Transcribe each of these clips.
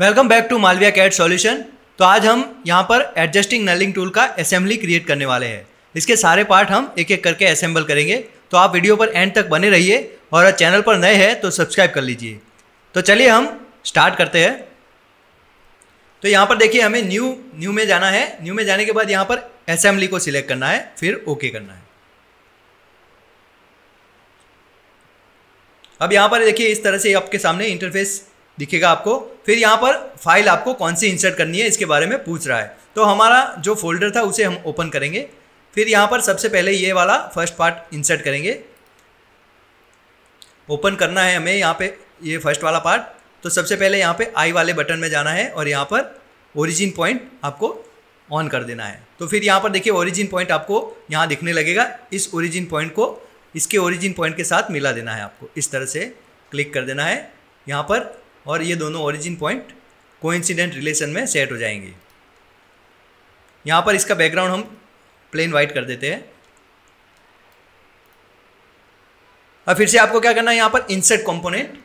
Welcome back to Malviya CAD solution. तो आज हम यहाँ पर एडजस्टिंग नर्लिंग टूल का असेंबली क्रिएट करने वाले हैं। इसके सारे पार्ट हम एक एक करके असेंबल करेंगे, तो आप वीडियो पर एंड तक बने रहिए और चैनल पर नए हैं तो सब्सक्राइब कर लीजिए। तो चलिए हम स्टार्ट करते हैं। तो यहाँ पर देखिए हमें न्यू में जाना है। न्यू में जाने के बाद यहाँ पर असेंबली को सिलेक्ट करना है, फिर ओके करना है। अब यहाँ पर देखिए इस तरह से आपके सामने इंटरफेस दिखेगा आपको। फिर यहाँ पर फाइल आपको कौन सी इंसर्ट करनी है इसके बारे में पूछ रहा है, तो हमारा जो फोल्डर था उसे हम ओपन करेंगे। फिर यहाँ पर सबसे पहले ये वाला फर्स्ट पार्ट इंसर्ट करेंगे। ओपन करना है हमें यहाँ पे ये फर्स्ट वाला पार्ट। तो सबसे पहले यहाँ पे आई वाले बटन में जाना है और यहाँ पर ओरिजिन पॉइंट आपको ऑन कर देना है। तो फिर यहाँ पर देखिए ओरिजिन पॉइंट आपको यहाँ दिखने लगेगा। इस ओरिजिन पॉइंट को इसके ओरिजिन पॉइंट के साथ मिला देना है आपको। इस तरह से क्लिक कर देना है यहाँ पर और ये दोनों ओरिजिन पॉइंट कोइंसिडेंट रिलेशन में सेट हो जाएंगे। यहाँ पर इसका बैकग्राउंड हम प्लेन वाइट कर देते हैं। अब फिर से आपको क्या करना है, यहाँ पर इंसर्ट कंपोनेंट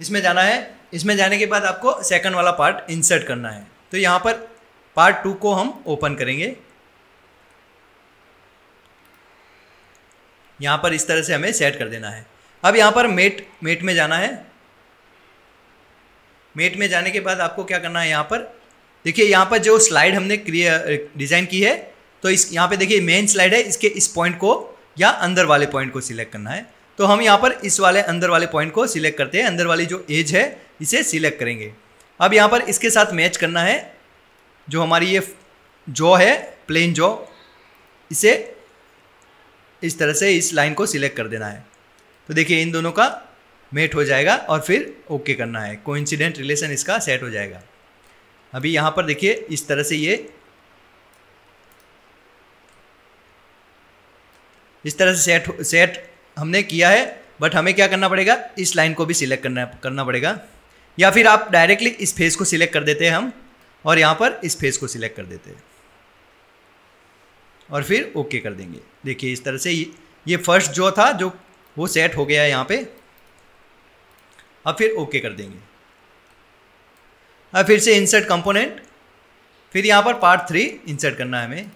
इसमें जाना है। इसमें जाने के बाद आपको सेकंड वाला पार्ट इंसर्ट करना है। तो यहाँ पर पार्ट टू को हम ओपन करेंगे। यहाँ पर इस तरह से हमें सेट कर देना है। अब यहाँ पर मेट में जाना है। मेट में जाने के बाद आपको क्या करना है, यहाँ पर देखिए यहाँ पर जो स्लाइड हमने डिज़ाइन की है, तो इस यहाँ पे देखिए मेन स्लाइड है, इसके इस पॉइंट को या अंदर वाले पॉइंट को सिलेक्ट करना है। तो हम यहाँ पर इस वाले अंदर वाले पॉइंट को सिलेक्ट करते हैं। अंदर वाली जो एज है इसे सिलेक्ट करेंगे। अब यहाँ पर इसके साथ मैच करना है जो हमारी ये जॉ है, प्लेन जॉ, इसे इस तरह से इस लाइन को सिलेक्ट कर देना है। तो देखिए इन दोनों का मेट हो जाएगा और फिर ओके करना है। कोइंसिडेंट रिलेशन इसका सेट हो जाएगा। अभी यहाँ पर देखिए इस तरह से ये इस तरह से सेट हमने किया है, बट हमें क्या करना पड़ेगा, इस लाइन को भी सिलेक्ट करना पड़ेगा। या फिर आप डायरेक्टली इस फेस को सिलेक्ट कर देते हैं हम, और यहाँ पर इस फेस को सिलेक्ट कर देते हैं और फिर ओके कर देंगे। देखिए इस तरह से ये फर्स्ट जो था जो वो सेट हो गया है यहाँ पर। अब फिर ओके कर देंगे। अब फिर से इंसर्ट कंपोनेंट, फिर यहाँ पर पार्ट थ्री इंसर्ट करना है हमें।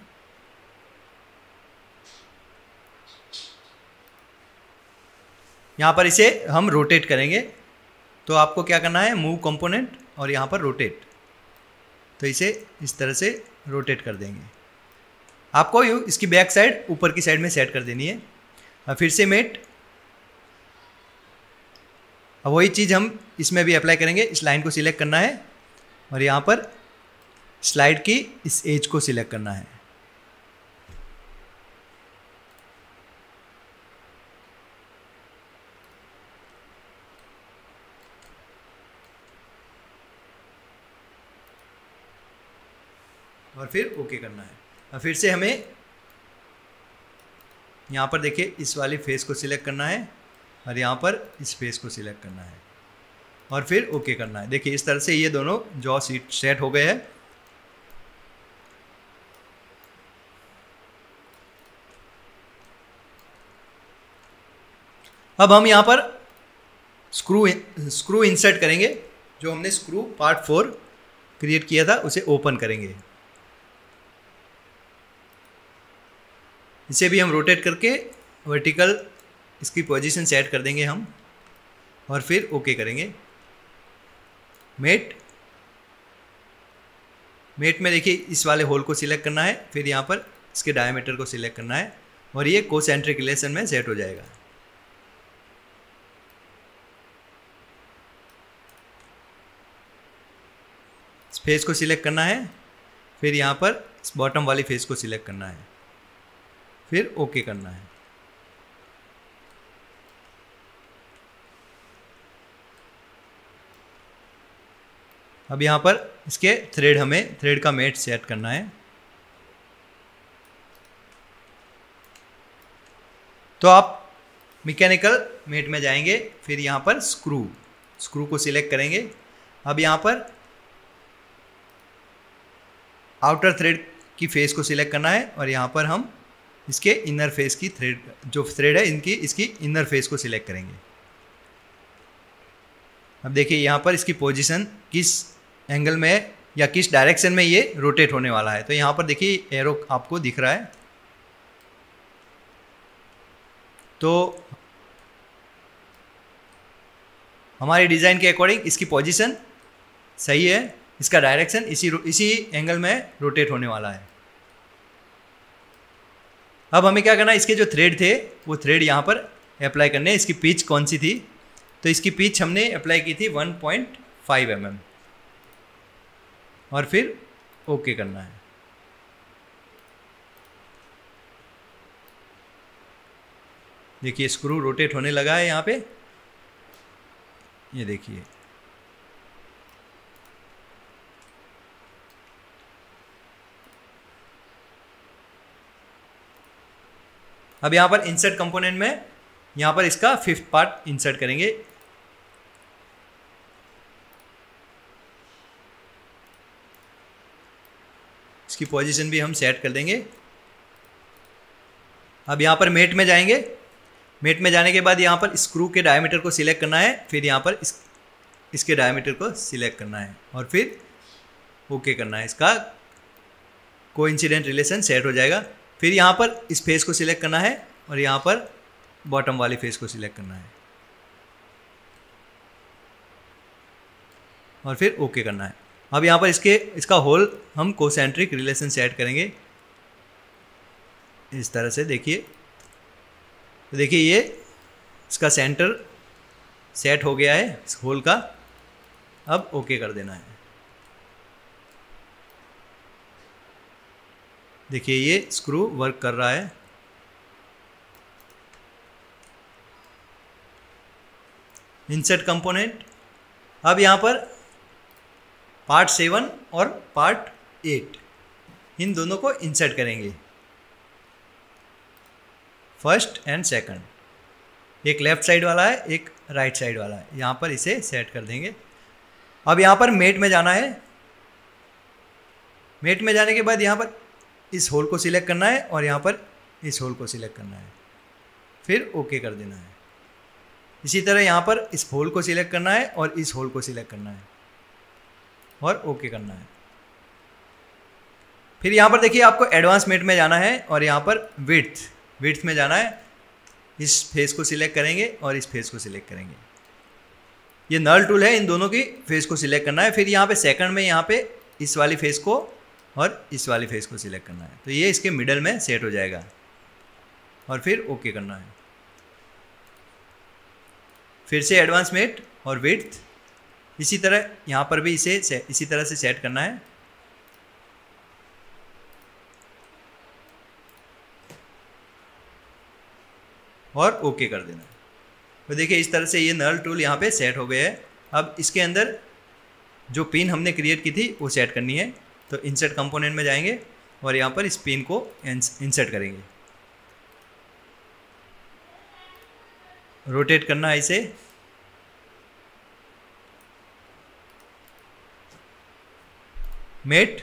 यहाँ पर इसे हम रोटेट करेंगे। तो आपको क्या करना है, मूव कंपोनेंट और यहाँ पर रोटेट। तो इसे इस तरह से रोटेट कर देंगे। आपको इसकी बैक साइड ऊपर की साइड में सेट कर देनी है। अब फिर से मेट, अब वही चीज़ हम इसमें भी अप्लाई करेंगे। इस लाइन को सिलेक्ट करना है और यहाँ पर स्लाइड की इस एज को सिलेक्ट करना है। और फिर ओके करना है। और फिर से हमें यहाँ पर देखिए इस वाली फेस को सिलेक्ट करना है और यहाँ पर इस फेस को सिलेक्ट करना है और फिर ओके करना है। देखिए इस तरह से ये दोनों जॉ सेट हो गए हैं। अब हम यहाँ पर स्क्रू इंसर्ट करेंगे। जो हमने स्क्रू पार्ट फोर क्रिएट किया था उसे ओपन करेंगे। इसे भी हम रोटेट करके वर्टिकल इसकी पोजीशन सेट कर देंगे हम और फिर ओके करेंगे। मेट में देखिए इस वाले होल को सिलेक्ट करना है, फिर यहाँ पर इसके डायमीटर को सिलेक्ट करना है और ये कोसेंट्रिक रिलेशन में सेट हो जाएगा। इस फेस को सिलेक्ट करना है, फिर यहाँ पर इस बॉटम वाली फेस को सिलेक्ट करना है, फिर ओके करना है। अब यहाँ पर इसके थ्रेड का मेट सेट करना है। तो आप मैकेनिकल मेट में जाएंगे, फिर यहाँ पर स्क्रू को सिलेक्ट करेंगे। अब यहाँ पर आउटर थ्रेड की फेस को सिलेक्ट करना है और यहाँ पर हम इसके इनर फेस की थ्रेड है इसकी इनर फेस को सिलेक्ट करेंगे। अब देखिए यहाँ पर इसकी पोजीशन किस एंगल में है या किस डायरेक्शन में ये रोटेट होने वाला है। तो यहाँ पर देखिए एरो आपको दिख रहा है। तो हमारे डिज़ाइन के अकॉर्डिंग इसकी पोजीशन सही है, इसका डायरेक्शन इसी एंगल में रोटेट होने वाला है। अब हमें क्या करना है, इसके जो थ्रेड थे वो थ्रेड यहाँ पर अप्लाई करने। इसकी पिच कौन सी थी, तो इसकी पिच हमने अप्लाई की थी 1.5 mm और फिर ओके करना है। देखिए स्क्रू रोटेट होने लगा है यहाँ पे, ये देखिए। अब यहाँ पर इंसर्ट कंपोनेंट में यहाँ पर इसका 5th पार्ट इंसर्ट करेंगे। इसकी पोजीशन भी हम सेट कर देंगे। अब यहाँ पर मेट में जाएंगे। मेट में जाने के बाद यहाँ पर स्क्रू के डायमीटर को सिलेक्ट करना है, फिर यहाँ पर इसके डायमीटर को सिलेक्ट करना है और फिर ओके करना है। इसका कोइंसिडेंट रिलेशन सेट हो जाएगा। फिर यहाँ पर इस फेस को सिलेक्ट करना है और यहाँ पर बॉटम वाली फेस को सिलेक्ट करना है और फिर ओके करना है। अब यहाँ पर इसका होल हम कोसेंट्रिक रिलेशन सेट करेंगे इस तरह से। देखिए तो देखिए ये इसका सेंटर सेट हो गया है इस होल का। अब ओके कर देना है। देखिए ये स्क्रू वर्क कर रहा है। Insert component. अब यहाँ पर पार्ट 7 और पार्ट 8 इन दोनों को इंसर्ट करेंगे, 1st और 2nd। एक लेफ्ट साइड वाला है, एक राइट साइड वाला है। यहाँ पर इसे सेट कर देंगे। अब यहाँ पर मेट में जाना है। मेट में जाने के बाद यहाँ पर इस होल को सिलेक्ट करना है और यहाँ पर इस होल को सिलेक्ट करना है, फिर ओके कर देना है। इसी तरह यहाँ पर इस होल को सिलेक्ट करना है और इस होल को सिलेक्ट करना है और ओके करना है। फिर यहाँ पर देखिए आपको एडवांस मेट में जाना है और यहाँ पर विड्थ में जाना है। इस फेस को सिलेक्ट करेंगे और इस फेस को सिलेक्ट करेंगे। ये नर्ल टूल है, इन दोनों की फेस को सिलेक्ट करना है। फिर यहाँ पे 2nd में यहाँ पे इस वाली फेस को और इस वाली फेस को सिलेक्ट करना है। तो ये इसके मिडल में सेट हो जाएगा और फिर ओके करना है। फिर से एडवांस मेट और विड्थ, इसी तरह यहाँ पर भी इसे इसी तरह से सेट करना है। और ओके कर देना। तो देखिए इस तरह से ये नर्ल टूल यहाँ पे सेट हो गया है। अब इसके अंदर जो पिन हमने क्रिएट की थी वो सेट करनी है। तो इंसर्ट कंपोनेंट में जाएंगे और यहाँ पर इस पिन को इंसर्ट करेंगे। रोटेट करना है इसे। मेट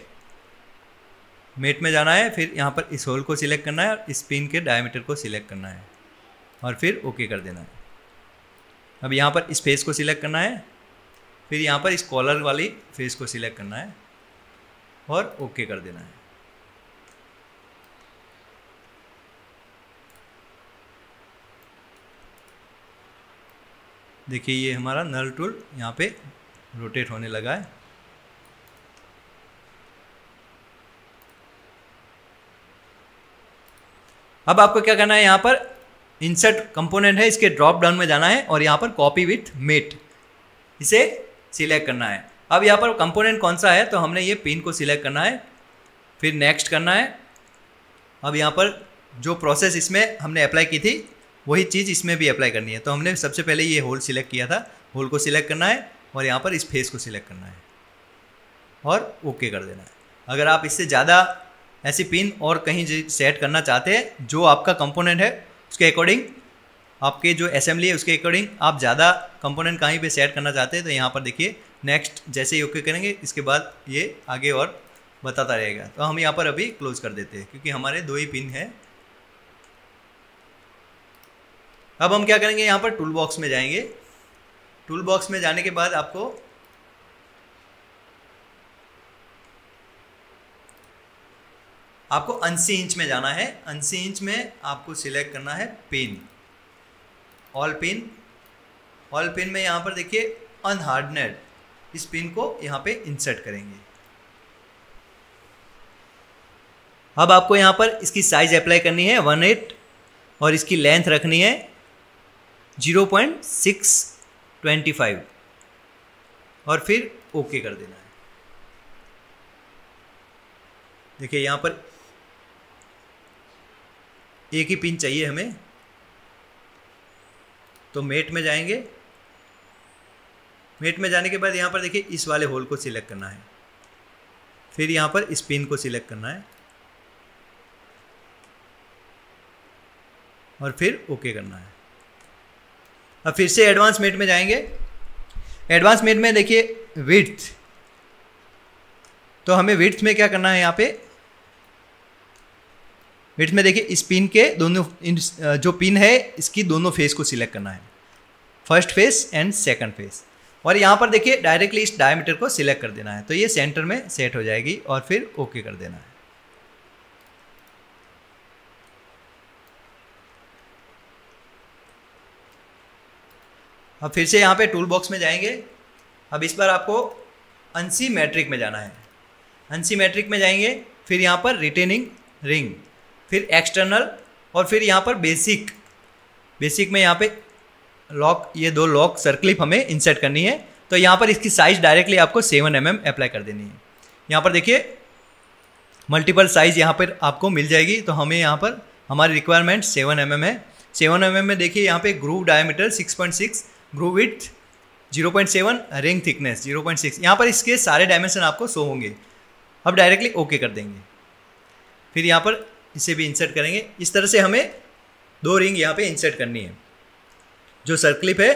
में जाना है, फिर यहाँ पर इस होल को सिलेक्ट करना है और इस पिन के डायमीटर को सिलेक्ट करना है और फिर ओके कर देना है। अब यहाँ पर इस फेस को सिलेक्ट करना है, फिर यहाँ पर इस कॉलर वाली फेस को सिलेक्ट करना है और ओके कर देना है। देखिए ये हमारा नर्ल टूल यहाँ पे रोटेट होने लगा है। अब आपको क्या करना है, यहाँ पर इंसर्ट कंपोनेंट है, इसके ड्रॉप डाउन में जाना है और यहाँ पर कॉपी विथ मेट इसे सिलेक्ट करना है। अब यहाँ पर कंपोनेंट कौन सा है, तो हमने ये पिन को सिलेक्ट करना है, फिर नेक्स्ट करना है। अब यहाँ पर जो प्रोसेस इसमें हमने अप्लाई की थी वही चीज़ इसमें भी अप्लाई करनी है। तो हमने सबसे पहले ये होल सिलेक्ट किया था, होल को सिलेक्ट करना है और यहाँ पर इस फेस को सिलेक्ट करना है और ओके कर देना है। अगर आप इससे ज़्यादा ऐसी पिन और कहीं सेट करना चाहते हैं, जो आपका कंपोनेंट है उसके अकॉर्डिंग, आपके जो असेंबली है उसके अकॉर्डिंग, आप ज़्यादा कंपोनेंट कहीं पे सेट करना चाहते हैं, तो यहाँ पर देखिए नेक्स्ट जैसे ही ओके करेंगे इसके बाद ये आगे और बताता रहेगा। तो हम यहाँ पर अभी क्लोज कर देते हैं क्योंकि हमारे 2 ही पिन हैं। अब हम क्या करेंगे, यहाँ पर टूल बॉक्स में जाएंगे टूल बॉक्स में जाने के बाद आपको अंसी इंच में जाना है। अंसी इंच में आपको सिलेक्ट करना है pin, all pin. All pin में यहाँ पर देखिए अनहार्डनेड, इस पिन को यहाँ पे इंसर्ट करेंगे। अब आपको यहाँ पर इसकी साइज अप्लाई करनी है 1/8 और इसकी लेंथ रखनी है 0.625 और फिर ओके कर देना है। देखिए यहाँ पर एक ही पिन चाहिए हमें, तो मेट में जाएंगे। मेट में जाने के बाद यहाँ पर देखिए इस वाले होल को सिलेक्ट करना है, फिर यहाँ पर इस पिन को सिलेक्ट करना है और फिर ओके करना है। अब फिर से एडवांस मेट में जाएंगे। एडवांस मेट में देखिए विड्थ, तो हमें विड्थ में क्या करना है, यहाँ पे विड्थ में देखिए इस पिन के दोनों, जो पिन है इसकी दोनों फेस को सिलेक्ट करना है, first face and second face. और यहाँ पर देखिए डायरेक्टली इस डायमीटर को सिलेक्ट कर देना है, तो ये सेंटर में सेट हो जाएगी और फिर ओके कर देना है। अब फिर से यहाँ पे टूल बॉक्स में जाएंगे। अब इस बार आपको अंसी मैट्रिक में जाना है। अंसी मैट्रिक में जाएंगे, फिर यहाँ पर रिटेनिंग रिंग, फिर एक्सटर्नल और फिर यहाँ पर बेसिक। बेसिक में यहाँ पे लॉक, ये दो लॉक सर्क्लिप हमें इंसर्ट करनी है, तो यहाँ पर इसकी साइज़ डायरेक्टली आपको 7 mm अप्लाई कर देनी है। यहाँ पर देखिए मल्टीपल साइज़ यहाँ पर आपको मिल जाएगी, तो हमें यहाँ पर हमारी रिक्वायरमेंट 7 mm है। 7 mm में देखिए यहाँ पर groove diameter 6.6, groove width 0.7, ring thickness 0.6। यहाँ पर इसके सारे डायमेंशन आपको शो होंगे। अब डायरेक्टली ओके कर देंगे, फिर यहाँ पर इसे भी इंसर्ट करेंगे। इस तरह से हमें 2 रिंग यहाँ पे इंसर्ट करनी है। जो सर्क्लिप है,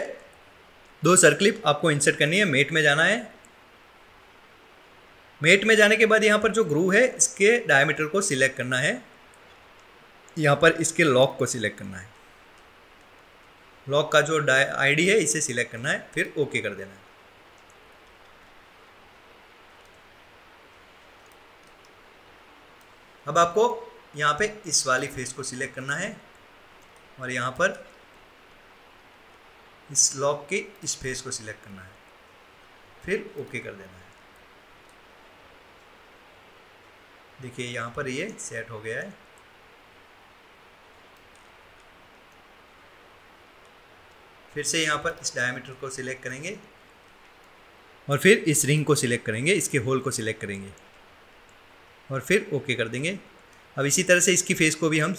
2 सर्क्लिप आपको इंसर्ट करनी है। मेट में जाना है। मेट में जाने के बाद यहाँ पर जो ग्रूव है इसके डायमीटर को सिलेक्ट करना है, यहाँ पर इसके लॉक को सिलेक्ट करना है, लॉक का जो आईडी है इसे सिलेक्ट करना है, फिर ओके कर देना है। अब आपको यहाँ पे इस वाली फेस को सिलेक्ट करना है और यहाँ पर इस लॉक के इस फेस को सिलेक्ट करना है, फिर ओके कर देना है। देखिए यहाँ पर ये सेट हो गया है। फिर से यहाँ पर इस डायमीटर को सिलेक्ट करेंगे और फिर इस रिंग को सिलेक्ट करेंगे, इसके होल को सिलेक्ट करेंगे और फिर ओके कर देंगे। अब इसी तरह से इसकी फेस को भी हम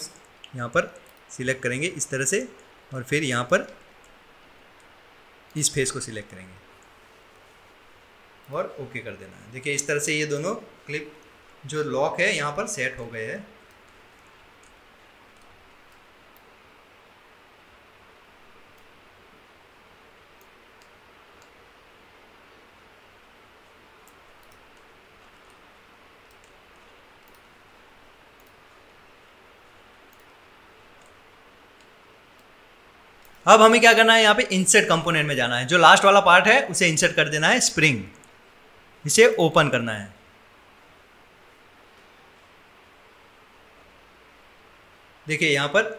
यहाँ पर सिलेक्ट करेंगे इस तरह से, और फिर यहाँ पर इस फेस को सिलेक्ट करेंगे और ओके कर देना है। देखिए इस तरह से ये दोनों क्लिप जो लॉक है यहाँ पर सेट हो गए हैं। अब हमें क्या करना है, यहाँ पे इंसर्ट कंपोनेंट में जाना है। जो लास्ट वाला पार्ट है उसे इंसर्ट कर देना है, स्प्रिंग। इसे ओपन करना है। देखिए यहाँ पर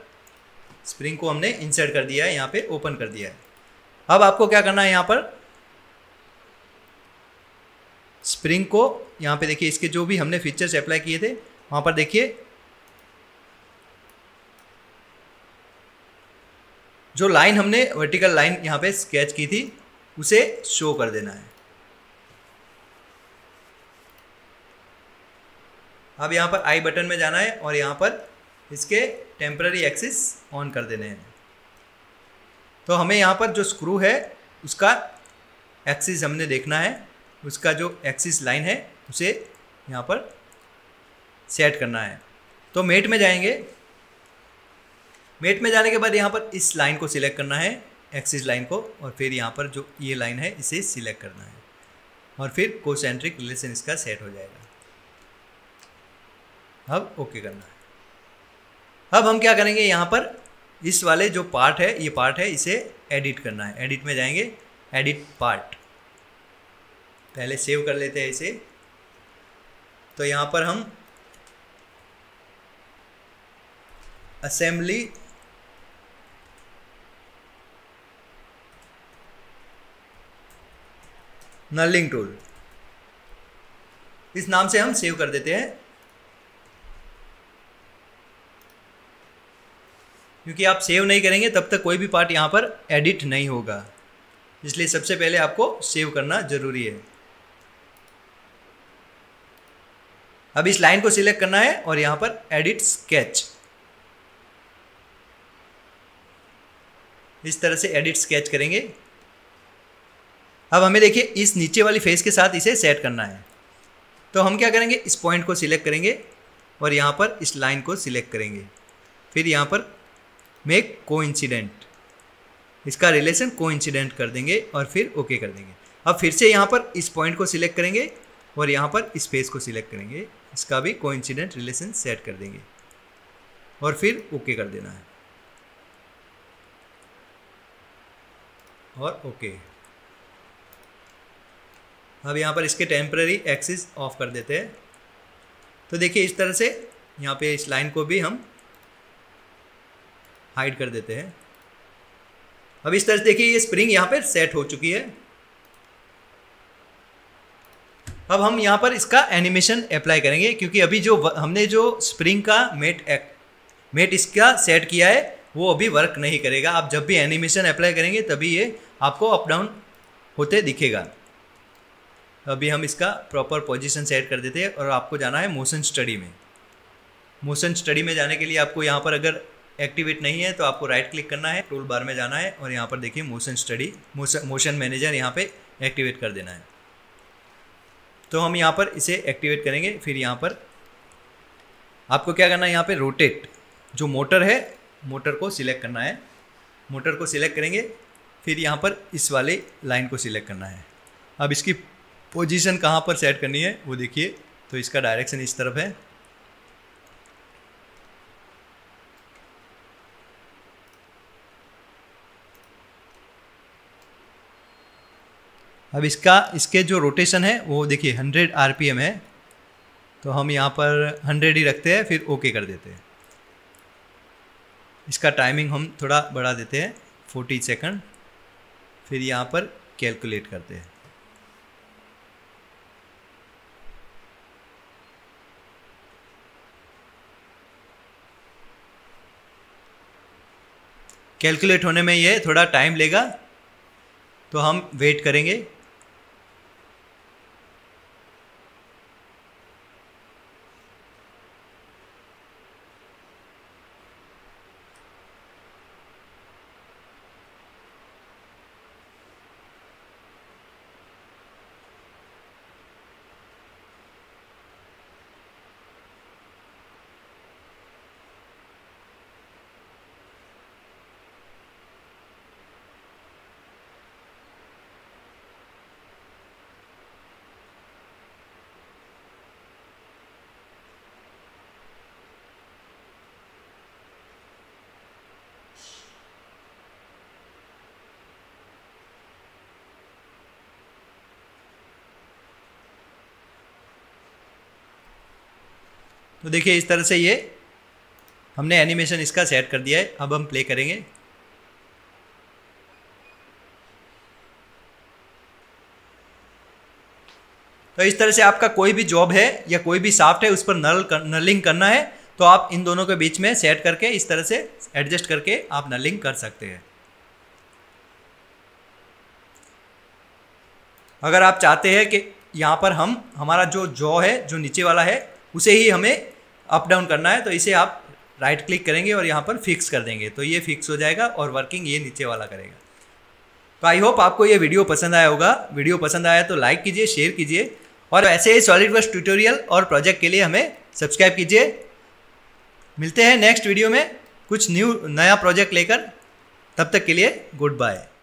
स्प्रिंग को हमने इंसर्ट कर दिया है, यहाँ पे ओपन कर दिया है। अब आपको क्या करना है, यहाँ पर स्प्रिंग को यहाँ पे देखिए इसके जो भी हमने फीचर्स अप्लाई किए थे वहाँ पर देखिए जो लाइन हमने वर्टिकल लाइन यहाँ पे स्केच की थी उसे शो कर देना है। अब यहाँ पर आई बटन में जाना है और यहाँ पर इसके टेम्पररी एक्सिस ऑन कर देने हैं। तो हमें यहाँ पर जो स्क्रू है उसका एक्सिस हमने देखना है, उसका जो एक्सिस लाइन है उसे यहाँ पर सेट करना है। तो मेट में जाएंगे। मेट में जाने के बाद यहाँ पर इस लाइन को सिलेक्ट करना है, एक्सिस लाइन को, और फिर यहाँ पर जो ये लाइन है इसे सिलेक्ट करना है और फिर कोसेंट्रिक रिलेशन इसका सेट हो जाएगा। अब ओके करना है। अब हम क्या करेंगे, यहाँ पर इस वाले जो पार्ट है, ये पार्ट है, इसे एडिट करना है। एडिट में जाएंगे। एडिट पार्ट, पहले सेव कर लेते हैं इसे। तो यहाँ पर हम असेंबली नर्लिंग टूल इस नाम से हम सेव कर देते हैं, क्योंकि आप सेव नहीं करेंगे तब तक कोई भी पार्ट यहाँ पर एडिट नहीं होगा, इसलिए सबसे पहले आपको सेव करना ज़रूरी है। अब इस लाइन को सिलेक्ट करना है और यहाँ पर एडिट स्केच, इस तरह से एडिट स्केच करेंगे। अब हमें देखिए इस नीचे वाली फेस के साथ इसे सेट करना है, तो हम क्या करेंगे, इस पॉइंट को सिलेक्ट करेंगे और यहाँ पर इस लाइन को सिलेक्ट करेंगे, फिर यहाँ पर मेक कोइंसिडेंट, इसका रिलेशन कोइंसिडेंट कर देंगे और फिर ओके कर देंगे। अब फिर से यहाँ पर इस पॉइंट को सिलेक्ट करेंगे और यहाँ पर इस फेस को सिलेक्ट करेंगे, इसका भी कोइंसिडेंट रिलेशन सेट कर देंगे और फिर ओके कर देना है और ओके। अब यहाँ पर इसके टेम्पररी एक्सिस ऑफ कर देते हैं। तो देखिए इस तरह से यहाँ पे इस लाइन को भी हम हाइड कर देते हैं। अब इस तरह से देखिए ये स्प्रिंग यहाँ पर सेट हो चुकी है। अब हम यहाँ पर इसका एनिमेशन अप्लाई करेंगे, क्योंकि अभी जो हमने जो स्प्रिंग का मेट इसका सेट किया है वो अभी वर्क नहीं करेगा। आप जब भी एनिमेशन अप्लाई करेंगे तभी ये आपको अप डाउन होते दिखेगा। अभी हम इसका प्रॉपर पोजीशन सेट कर देते हैं और आपको जाना है मोशन स्टडी में। मोशन स्टडी में जाने के लिए आपको यहाँ पर अगर एक्टिवेट नहीं है तो आपको राइट क्लिक करना है, टूल बार में जाना है और यहाँ पर देखिए मोशन स्टडी मोशन मैनेजर यहाँ पे एक्टिवेट कर देना है। तो हम यहाँ पर इसे एक्टिवेट करेंगे, फिर यहाँ पर आपको क्या करना है, यहाँ पे रोटेट जो मोटर है मोटर को सिलेक्ट करना है, मोटर को सिलेक्ट करेंगे फिर यहाँ पर इस वाले लाइन को सिलेक्ट करना है। अब इसकी पोजीशन कहाँ पर सेट करनी है वो देखिए, तो इसका डायरेक्शन इस तरफ है। अब इसके जो रोटेशन है वो देखिए 100 आरपीएम है, तो हम यहाँ पर 100 ही रखते हैं फिर ओके कर देते हैं। इसका टाइमिंग हम थोड़ा बढ़ा देते हैं 40 सेकंड, फिर यहाँ पर कैलकुलेट करते हैं। कैलकुलेट होने में ये थोड़ा टाइम लेगा तो हम वेट करेंगे। तो देखिए इस तरह से ये हमने एनिमेशन इसका सेट कर दिया है। अब हम प्ले करेंगे। तो इस तरह से आपका कोई भी जॉब है या कोई भी शाफ्ट है उस पर नर्लिंग करना है तो आप इन दोनों के बीच में सेट करके इस तरह से एडजस्ट करके आप नर्लिंग कर सकते हैं। अगर आप चाहते हैं कि यहाँ पर हम हमारा जो जॉ है जो नीचे वाला है उसे ही हमें अप डाउन करना है, तो इसे आप राइट क्लिक करेंगे और यहाँ पर फिक्स कर देंगे, तो ये फिक्स हो जाएगा और वर्किंग ये नीचे वाला करेगा। तो आई होप आपको ये वीडियो पसंद आया होगा। वीडियो पसंद आया तो लाइक कीजिए, शेयर कीजिए और ऐसे ही सॉलिडवर्क्स ट्यूटोरियल और प्रोजेक्ट के लिए हमें सब्सक्राइब कीजिए। मिलते हैं नेक्स्ट वीडियो में कुछ नया प्रोजेक्ट लेकर, तब तक के लिए गुड बाय।